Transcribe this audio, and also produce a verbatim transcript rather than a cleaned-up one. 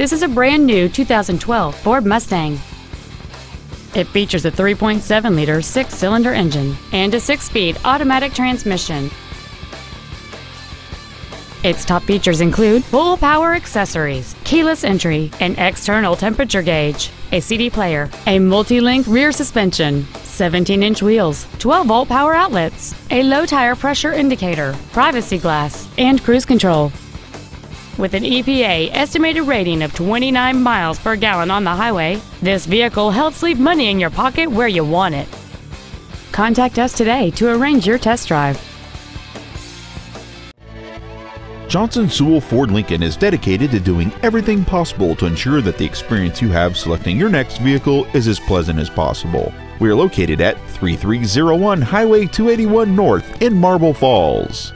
This is a brand new two thousand twelve Ford Mustang. It features a three point seven liter six-cylinder engine and a six-speed automatic transmission. Its top features include full power accessories, keyless entry, an external temperature gauge, a C D player, a multi-link rear suspension, seventeen inch wheels, twelve volt power outlets, a low tire pressure indicator, privacy glass, and cruise control. With an E P A estimated rating of twenty-nine miles per gallon on the highway, this vehicle helps leave money in your pocket where you want it. Contact us today to arrange your test drive. Johnson Sewell Ford Lincoln is dedicated to doing everything possible to ensure that the experience you have selecting your next vehicle is as pleasant as possible. We are located at thirty-three oh one Highway two eighty-one North in Marble Falls.